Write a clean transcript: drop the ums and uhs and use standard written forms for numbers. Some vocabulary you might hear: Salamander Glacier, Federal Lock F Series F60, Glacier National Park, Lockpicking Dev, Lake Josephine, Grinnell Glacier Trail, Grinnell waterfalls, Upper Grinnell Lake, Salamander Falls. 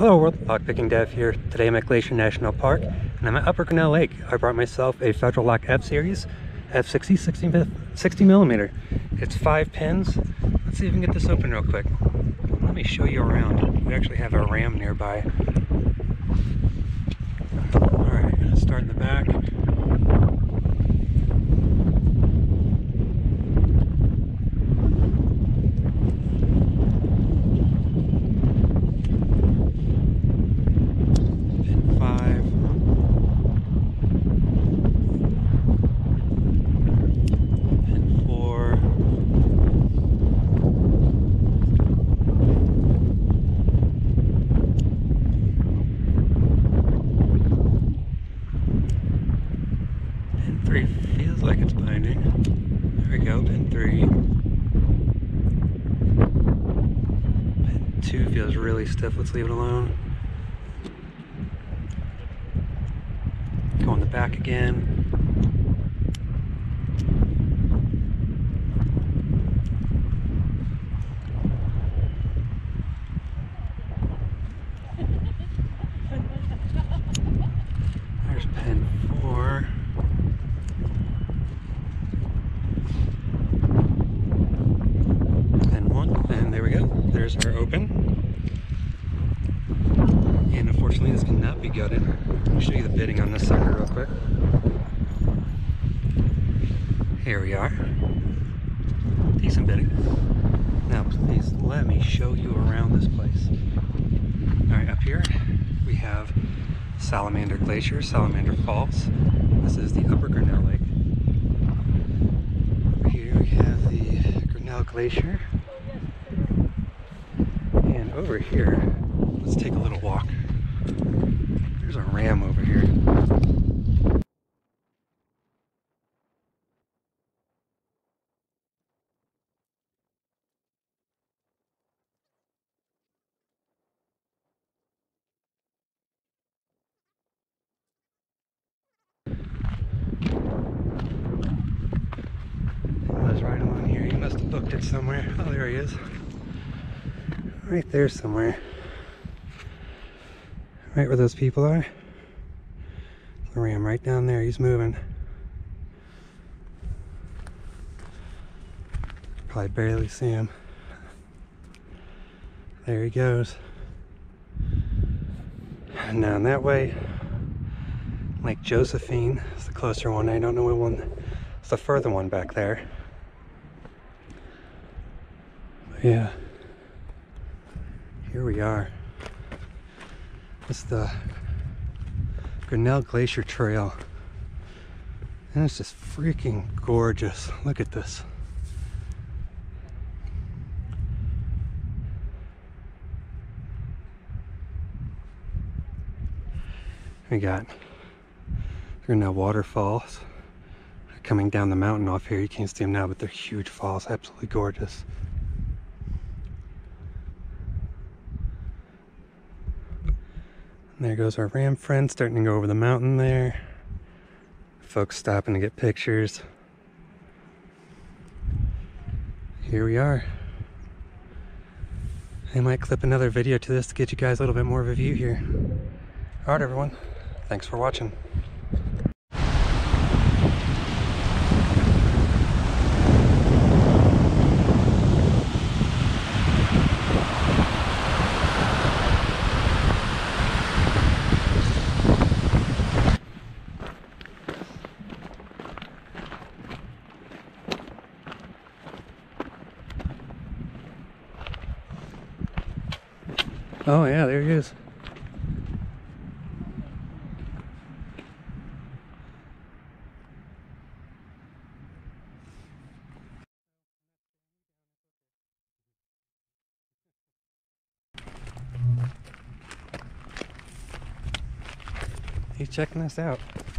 Hello world, Lockpicking Dev here. Today I'm at Glacier National Park and I'm at Upper Grinnell Lake. I brought myself a Federal Lock F Series F60 60mm. It's 5 pins. Let's see if we can get this open real quick. Let me show you around. We actually have a ram nearby. Alright, I'm gonna start in the back. Feels like it's binding. There we go, pin 3. Pin 2 feels really stiff, let's leave it alone. Go in the back again. There's pin 4. There's our open, and unfortunately this cannot be gutted. I'll show you the bidding on this sucker real quick. Here we are. Decent bidding. Now please let me show you around this place. Alright, up here we have Salamander Glacier, Salamander Falls. This is the Upper Grinnell Lake. Over here we have the Grinnell Glacier. Over here, let's take a little walk. There's a ram over here. It was right along here. He must have booked it somewhere. Oh, there he is. Right there somewhere. Right where those people are. The ram right down there, he's moving. Probably barely see him. There he goes. And down that way, Lake Josephine is the closer one. I don't know what one, it's the further one back there. But yeah. Here we are. This is the Grinnell Glacier Trail. And it's just freaking gorgeous. Look at this. We got Grinnell waterfalls coming down the mountain off here. You can't see them now, but they're huge falls. Absolutely gorgeous. There goes our ram friend starting to go over the mountain there. Folks stopping to get pictures. Here we are. I might clip another video to this to get you guys a little bit more of a view here. Alright everyone, thanks for watching. Oh yeah, there he is. He's checking us out.